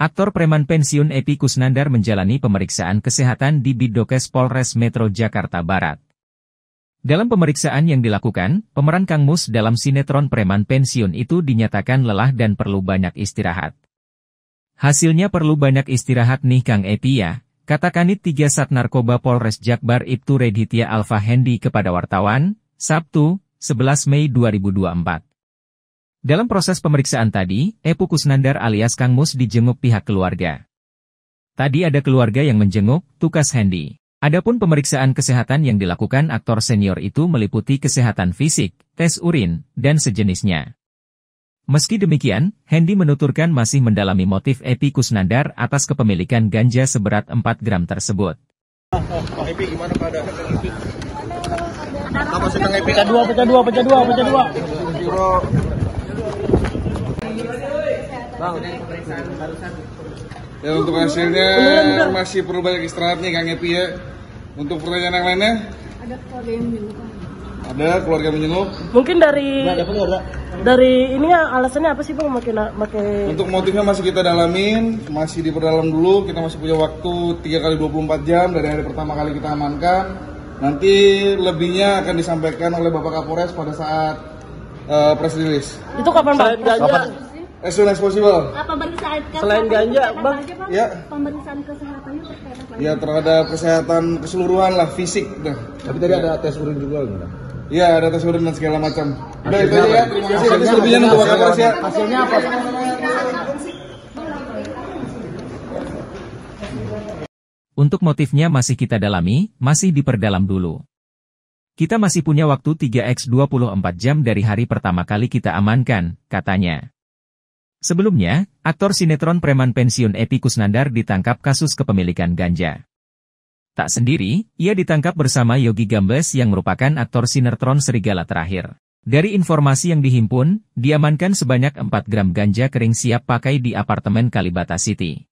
Aktor preman pensiun Epy Kusnandar menjalani pemeriksaan kesehatan di Biddokes Polres Metro Jakarta Barat. Dalam pemeriksaan yang dilakukan, pemeran Kang Mus dalam sinetron preman pensiun itu dinyatakan lelah dan perlu banyak istirahat. Hasilnya perlu banyak istirahat nih Kang Epy ya, kata Kanit 3 Sat Narkoba Polres Jakbar Iptu Redhitya Alpha Hendy kepada wartawan, Sabtu, 11 Mei 2024. Dalam proses pemeriksaan tadi, Epy Kusnandar alias Kang Mus dijenguk pihak keluarga. Tadi ada keluarga yang menjenguk, tukas Hendy. Adapun pemeriksaan kesehatan yang dilakukan aktor senior itu meliputi kesehatan fisik, tes urin, dan sejenisnya. Meski demikian, Hendy menuturkan masih mendalami motif Epy Kusnandar atas kepemilikan ganja seberat 4 gram tersebut. Epy gimana keadaan? Apa sedang Epy? Pecah dua. Bang, ya untuk hasilnya masih perlu banyak istirahat nih Kang Epy ya. Untuk pertanyaan yang lainnya, ada keluarga yang menjenguk. Mungkin dari ininya alasannya apa sih Bang? Untuk motifnya masih kita dalamin, masih diperdalam dulu. Kita masih punya waktu 3x24 jam dari hari pertama kali kita amankan. Nanti lebihnya akan disampaikan oleh Bapak Kapolres pada saat press release. Itu kapan Bang? As soon as possible. Selain ganja, Bang? Ya. Pemeriksaan kesehatannya terkait apa? Ya, terhadap kesehatan keseluruhan lah, fisik. Nah. Tapi tadi ada tes urin juga enggak? Iya, ada tes urin dan segala macam. Udah itu ya. Terima kasih. Nanti selebihnya nunggu Bapak Kapolres ya. Hasilnya apa? Untuk motifnya masih kita dalami, masih diperdalam dulu. Kita masih punya waktu 3x24 jam dari hari pertama kali kita amankan, katanya. Sebelumnya, aktor sinetron preman pensiun Epy Kusnandar ditangkap kasus kepemilikan ganja. Tak sendiri, ia ditangkap bersama Yogi Gambles yang merupakan aktor sinetron Serigala Terakhir. Dari informasi yang dihimpun, diamankan sebanyak 4 gram ganja kering siap pakai di apartemen Kalibata City.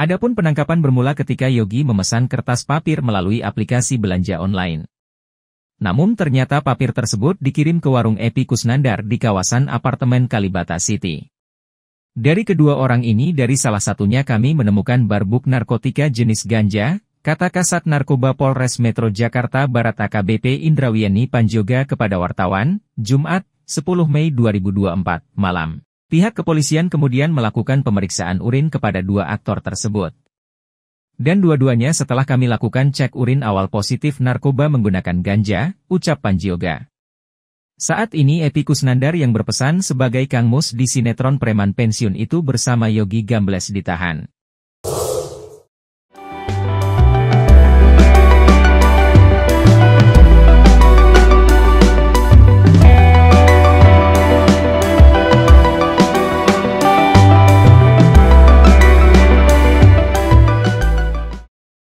Adapun penangkapan bermula ketika Yogi memesan kertas papir melalui aplikasi belanja online. Namun ternyata papir tersebut dikirim ke warung Epy Kusnandar di kawasan apartemen Kalibata City. Dari kedua orang ini dari salah satunya kami menemukan barbuk narkotika jenis ganja, kata Kasat Narkoba Polres Metro Jakarta Barat AKBP Indrawiyani Panjoga kepada wartawan, Jumat, 10 Mei 2024, malam. Pihak kepolisian kemudian melakukan pemeriksaan urin kepada dua aktor tersebut. Dan dua-duanya setelah kami lakukan cek urin awal positif narkoba menggunakan ganja, ucap Panjoga. Saat ini Epy Kusnandar yang berpesan sebagai Kang Mus di sinetron preman pensiun itu bersama Yogi Gambles ditahan.